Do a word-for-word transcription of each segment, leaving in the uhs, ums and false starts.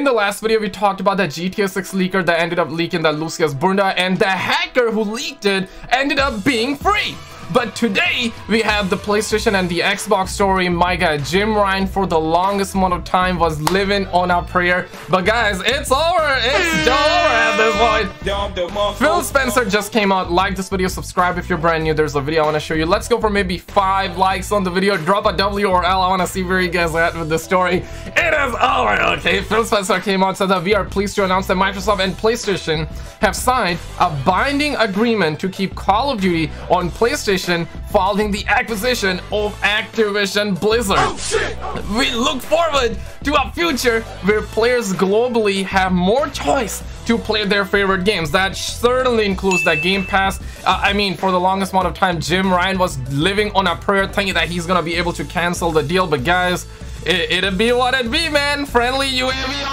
In the last video, we talked about the G T A six leaker that ended up leaking, the Lucius Bunda, and the hacker who leaked it ended up being free. But today, we have the PlayStation and the Xbox story. My guy, Jim Ryan, for the longest amount of time was living on a prayer. But guys, it's over. It's over at this point. Phil Spencer just came out. Like this video. Subscribe if you're brand new. There's a video I want to show you. Let's go for maybe five likes on the video. Drop a W or L. I want to see where you guys are at with the story. It is over. Okay, Phil Spencer came out, said that we are pleased to announce that Microsoft and PlayStation have signed a binding agreement to keep Call of Duty on PlayStation following the acquisition of Activision Blizzard. Oh, shit. Oh. We look forward to a future where players globally have more choice to play their favorite games. That certainly includes that Game Pass. Uh, I mean, for the longest amount of time, Jim Ryan was living on a prayer thinking that he's gonna be able to cancel the deal. But guys, it, it'd be what it'd be, man. Friendly U A V.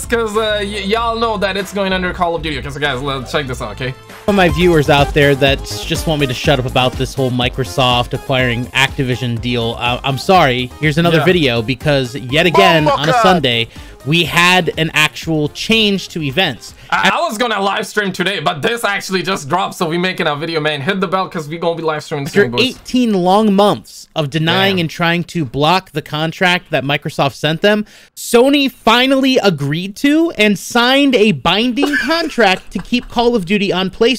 Because uh, y'all know that it's going under Call of Duty. Okay, so guys, let's check this out, okay? For my viewers out there that just want me to shut up about this whole Microsoft acquiring Activision deal, uh, I'm sorry. Here's another yeah. video because yet again oh, on a Sunday, we had an actual change to events. I, I was gonna live stream today, but this actually just dropped, so we making a video, man. Hit the bell because we gonna be live streaming soon. After eighteen long months of denying Damn. and trying to block the contract that Microsoft sent them, Sony finally agreed to and signed a binding contract to keep Call of Duty on PlayStation.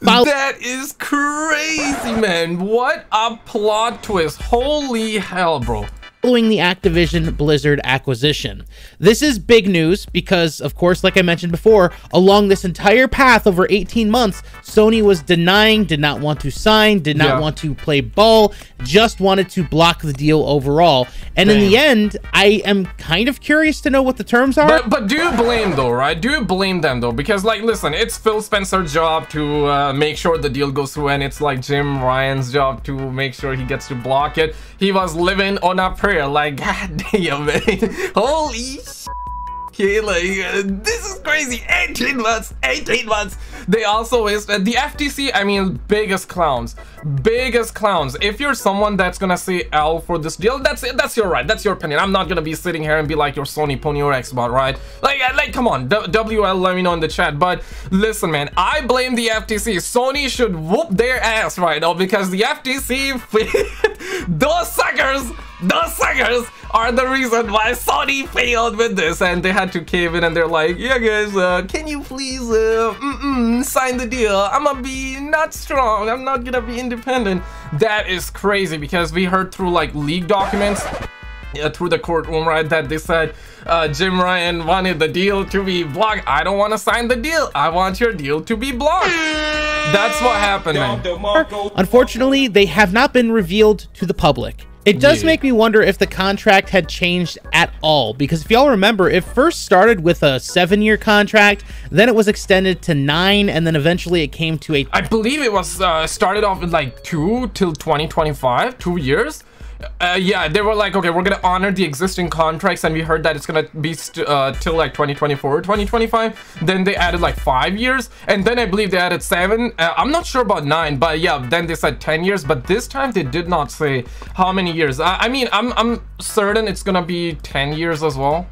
That is crazy, man. What a plot twist. Holy hell, bro. Following the Activision Blizzard acquisition. This is big news because, of course, like I mentioned before, along this entire path over eighteen months, Sony was denying, did not want to sign, did not yeah. want to play ball, just wanted to block the deal overall. And Damn. in the end, I am kind of curious to know what the terms are. But, but do you blame though, right? Do you blame them though? Because like, listen, it's Phil Spencer's job to uh, make sure the deal goes through, and it's like Jim Ryan's job to make sure he gets to block it. He was living on a prayer. Like, god damn, man. Holy shit. Okay, like, uh, this is crazy. eighteen months, eighteen months. They also wasted the F T C. I mean, biggest clowns, biggest clowns. If you're someone that's gonna say L for this deal, that's it. That's your right. That's your opinion. I'm not gonna be sitting here and be like your Sony pony or Xbox, right? Like, like, come on, W L. Let me know in the chat. But listen, man, I blame the F T C. Sony should whoop their ass right now because the F T C, those suckers, those suckers are the reason why Sony failed with this, and they had to cave in, and they're like, yeah guys, uh, can you please uh, mm-mm, sign the deal? I'm gonna be not strong, I'm not gonna be independent. That is crazy because we heard through like leaked documents uh, through the courtroom, right, that they said uh, Jim Ryan wanted the deal to be blocked. I don't want to sign the deal, I want your deal to be blocked. That's what happened, man. Unfortunately, they have not been revealed to the public. It does make me wonder if the contract had changed at all, because if y'all remember, it first started with a seven-year contract, then it was extended to nine, and then eventually it came to a... I believe it was uh, started off with like two till twenty twenty-five, two years. Uh, yeah, they were like, okay, we're gonna honor the existing contracts, and we heard that it's gonna be st uh, till like twenty twenty-four or twenty twenty-five. Then they added like five years, and then I believe they added seven. uh, I'm not sure about nine, but yeah, then they said ten years, but this time they did not say how many years. I, I mean, I'm, I'm certain it's gonna be ten years as well.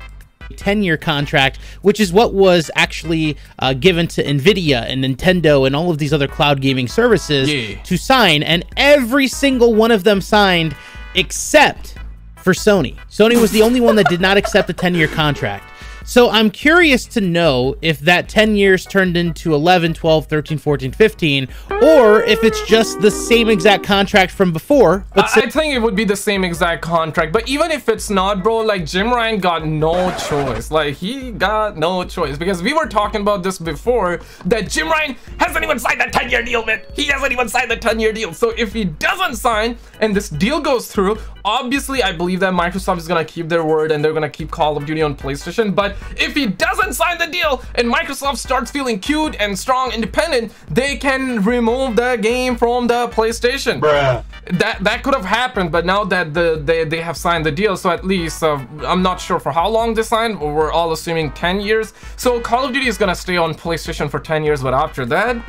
ten-year contract, which is what was actually uh, given to Nvidia and Nintendo and all of these other cloud gaming services yeah. to sign, and every single one of them signed except for Sony. Sony was the only one that did not accept a ten-year contract. So I'm curious to know if that ten years turned into eleven, twelve, thirteen, fourteen, fifteen, or if it's just the same exact contract from before. But I, I think it would be the same exact contract, but even if it's not, bro, like Jim Ryan got no choice. Like, he got no choice, because we were talking about this before, that Jim Ryan hasn't even signed that ten-year deal, man. He hasn't even signed the ten-year deal. So if he doesn't sign and this deal goes through, obviously I believe that Microsoft is going to keep their word and they're going to keep Call of Duty on PlayStation. But if he doesn't sign the deal and Microsoft starts feeling cute and strong, independent, they can remove the game from the PlayStation. Bruh. That that could have happened, but now that the they, they have signed the deal, so at least uh, I'm not sure for how long they signed. We're all assuming ten years. So Call of Duty is gonna stay on PlayStation for ten years, but after that,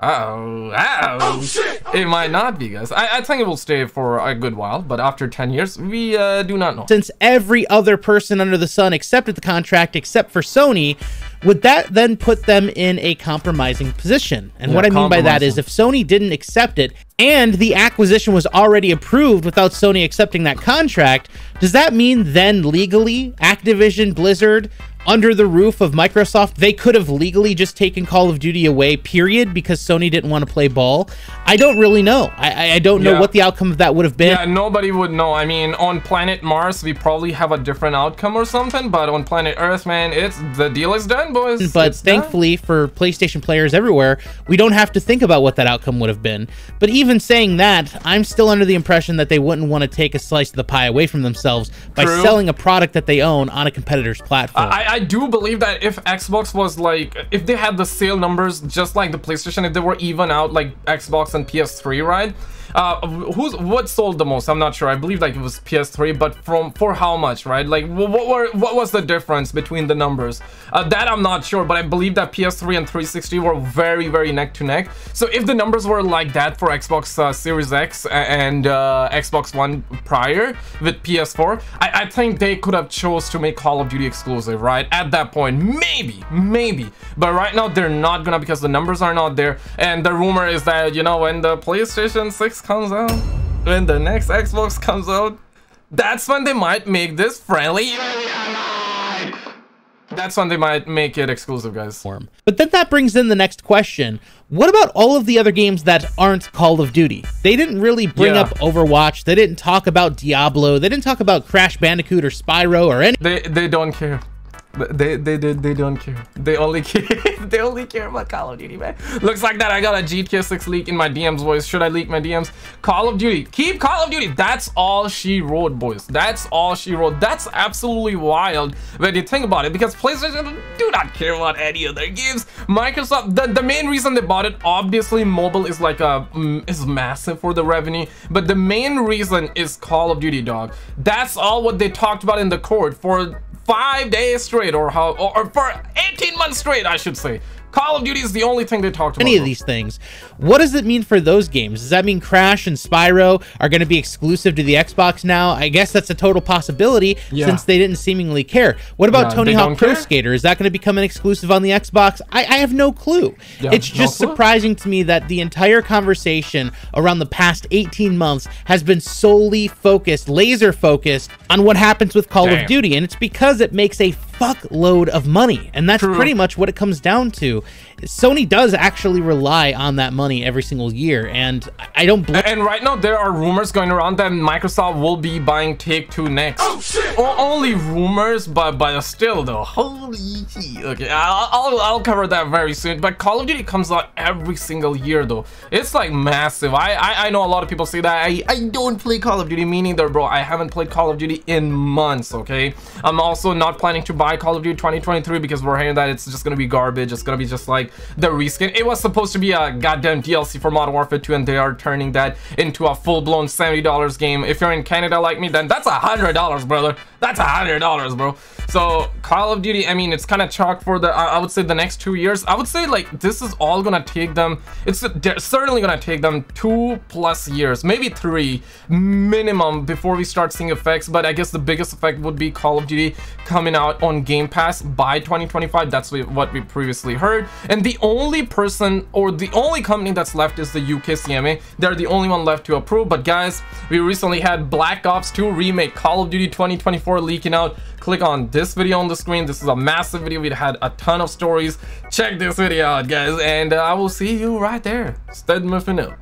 Uh-oh, uh-oh. Oh, shit. It might not be, guys. I, I think it will stay for a good while, but after ten years, we uh, do not know. Since every other person under the sun accepted the contract except for Sony, would that then put them in a compromising position? And yeah, what I mean by that is if Sony didn't accept it and the acquisition was already approved without Sony accepting that contract, does that mean then legally Activision Blizzard, under the roof of Microsoft, they could have legally just taken Call of Duty away, period, because Sony didn't want to play ball? I don't really know. I, I don't know yeah. what the outcome of that would have been. Yeah, nobody would know. I mean, on planet Mars, we probably have a different outcome or something, but on planet Earth, man, it's the deal is done, boys. But it's thankfully done. For PlayStation players everywhere, we don't have to think about what that outcome would have been. But even saying that, I'm still under the impression that they wouldn't want to take a slice of the pie away from themselves by True. selling a product that they own on a competitor's platform. I, I I do believe that if Xbox was like, if they had the sale numbers just like the PlayStation, if they were even out like Xbox and P S three, right? Uh, who's what sold the most? I'm not sure. I believe like it was P S three, but from for how much, right? Like what were what was the difference between the numbers? Uh, that I'm not sure, but I believe that P S three and three sixty were very very neck to neck. So if the numbers were like that for Xbox uh, Series X and uh, Xbox One prior with P S four, I, I think they could have chose to make Call of Duty exclusive, right? At that point, maybe, maybe. But right now they're not gonna because the numbers are not there, and the rumor is that you know when the PlayStation six comes out, when the next Xbox comes out, that's when they might make this friendly. That's when they might make it exclusive, guys. But then that brings in the next question. What about all of the other games that aren't Call of Duty? They didn't really bring yeah. up Overwatch. They didn't talk about Diablo. They didn't talk about Crash Bandicoot or Spyro or any. They, they don't care. They, they they they don't care. They only care. They only care about Call of Duty, man. Looks like that I got a G T A six leak in my D Ms, boys. Should I leak my D Ms? Call of Duty. Keep Call of Duty. That's all she wrote, boys. That's all she wrote. That's absolutely wild when you think about it, because PlayStation do not care about any of their games. Microsoft, the, the main reason they bought it, obviously mobile is like a is massive for the revenue, but the main reason is Call of Duty, dog. That's all what they talked about in the court for five days straight, or how, or for eighteen months straight, I should say. Call of Duty is the only thing they talked about. Any of these things. What does it mean for those games? Does that mean Crash and Spyro are going to be exclusive to the Xbox now? I guess that's a total possibility yeah. since they didn't seemingly care. What about yeah, Tony Hawk Pro Skater? Is that going to become an exclusive on the Xbox? I, I have no clue. Yeah, it's just no surprising to me that the entire conversation around the past eighteen months has been solely focused, laser focused on what happens with Call Damn. of Duty. And it's because it makes a fuckload of money, and that's True. pretty much what it comes down to. Sony does actually rely on that money every single year, and I don't bl and right now there are rumors going around that Microsoft will be buying Take-Two next. Oh, shit. O only rumors, but but still though, holy gee. Okay, I'll, I'll I'll cover that very soon. But Call of Duty comes out every single year though. It's like massive. I I, I know a lot of people say that I, I don't play Call of Duty, meaning there, bro, I haven't played Call of Duty in months. Okay, I'm also not planning to buy Call of Duty twenty twenty-three because we're hearing that it's just gonna be garbage. It's gonna be just like the reskin. It was supposed to be a goddamn D L C for Modern Warfare two, and they are turning that into a full-blown seventy dollar game. If you're in Canada like me, then that's a hundred dollars, brother. That's a hundred dollars, bro. So Call of Duty, I mean, it's kind of chalk for the I would say the next two years. I would say like this is all gonna take them, it's they're certainly gonna take them two plus years, maybe three minimum, before we start seeing effects. But I guess the biggest effect would be Call of Duty coming out on Game Pass by twenty twenty-five. That's what we previously heard, and the only person or the only company that's left is the U K C M A. They're the only one left to approve. But guys, we recently had Black Ops two remake Call of Duty twenty twenty-four leaking out. Click on this video on the screen. This is a massive video. We had a ton of stories. Check this video out, guys, and uh, I will see you right there. Stay muffin up.